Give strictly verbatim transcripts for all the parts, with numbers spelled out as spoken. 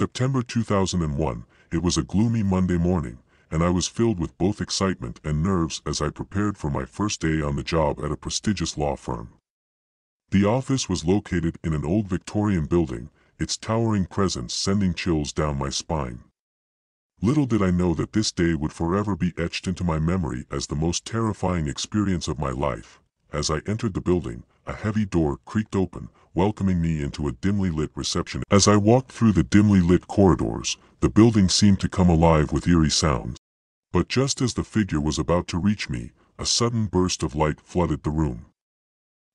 September two thousand one, it was a gloomy Monday morning, and I was filled with both excitement and nerves as I prepared for my first day on the job at a prestigious law firm. The office was located in an old Victorian building, its towering presence sending chills down my spine. Little did I know that this day would forever be etched into my memory as the most terrifying experience of my life. As I entered the building, a heavy door creaked open, welcoming me into a dimly lit reception. As I walked through the dimly lit corridors, the building seemed to come alive with eerie sounds. But just as the figure was about to reach me, a sudden burst of light flooded the room.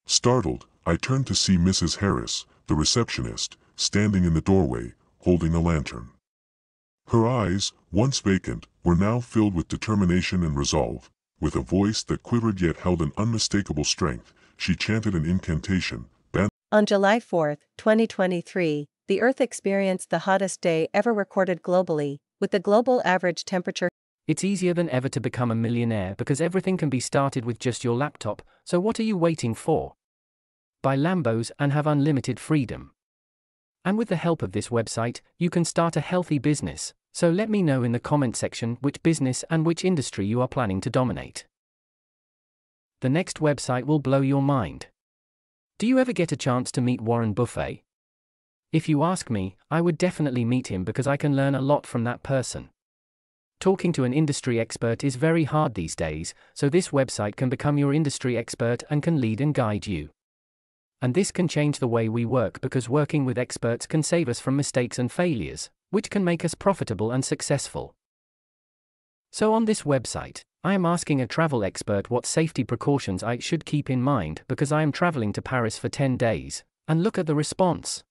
Startled, I turned to see Missus Harris, the receptionist, standing in the doorway, holding a lantern. Her eyes, once vacant, were now filled with determination and resolve. With a voice that quivered yet held an unmistakable strength, she chanted an incantation. Ban On July fourth, twenty twenty-three, the Earth experienced the hottest day ever recorded globally, with the global average temperature. It's easier than ever to become a millionaire because everything can be started with just your laptop, so what are you waiting for? Buy Lambos and have unlimited freedom. And with the help of this website, you can start a healthy business, so let me know in the comment section which business and which industry you are planning to dominate. The next website will blow your mind. Do you ever get a chance to meet Warren Buffett? If you ask me, I would definitely meet him because I can learn a lot from that person. Talking to an industry expert is very hard these days, so this website can become your industry expert and can lead and guide you. And this can change the way we work because working with experts can save us from mistakes and failures, which can make us profitable and successful. So on this website, I am asking a travel expert what safety precautions I should keep in mind because I am traveling to Paris for ten days, and look at the response.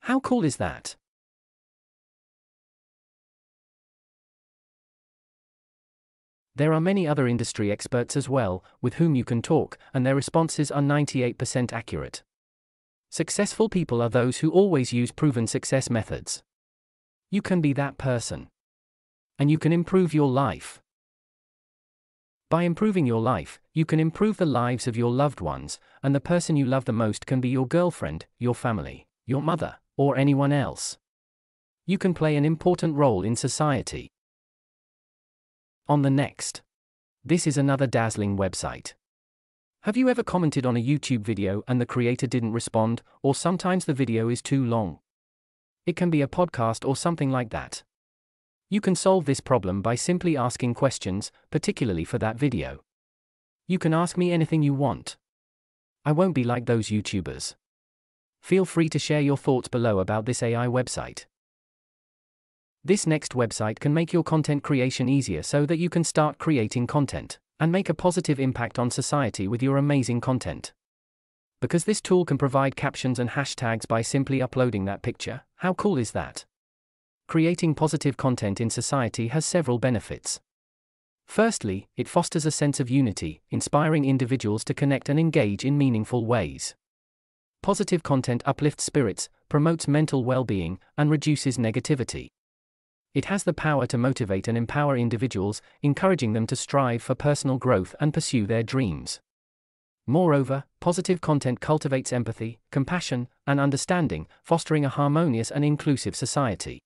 How cool is that? There are many other industry experts as well, with whom you can talk, and their responses are ninety-eight percent accurate. Successful people are those who always use proven success methods. You can be that person. And you can improve your life. By improving your life, you can improve the lives of your loved ones, and the person you love the most can be your girlfriend, your family, your mother, or anyone else. You can play an important role in society. On the next. This is another dazzling website. Have you ever commented on a YouTube video and the creator didn't respond, or sometimes the video is too long? It can be a podcast or something like that. You can solve this problem by simply asking questions, particularly for that video. You can ask me anything you want. I won't be like those YouTubers. Feel free to share your thoughts below about this A I website. This next website can make your content creation easier so that you can start creating content and make a positive impact on society with your amazing content. Because this tool can provide captions and hashtags by simply uploading that picture, how cool is that? Creating positive content in society has several benefits. Firstly, it fosters a sense of unity, inspiring individuals to connect and engage in meaningful ways. Positive content uplifts spirits, promotes mental well-being, and reduces negativity. It has the power to motivate and empower individuals, encouraging them to strive for personal growth and pursue their dreams. Moreover, positive content cultivates empathy, compassion, and understanding, fostering a harmonious and inclusive society.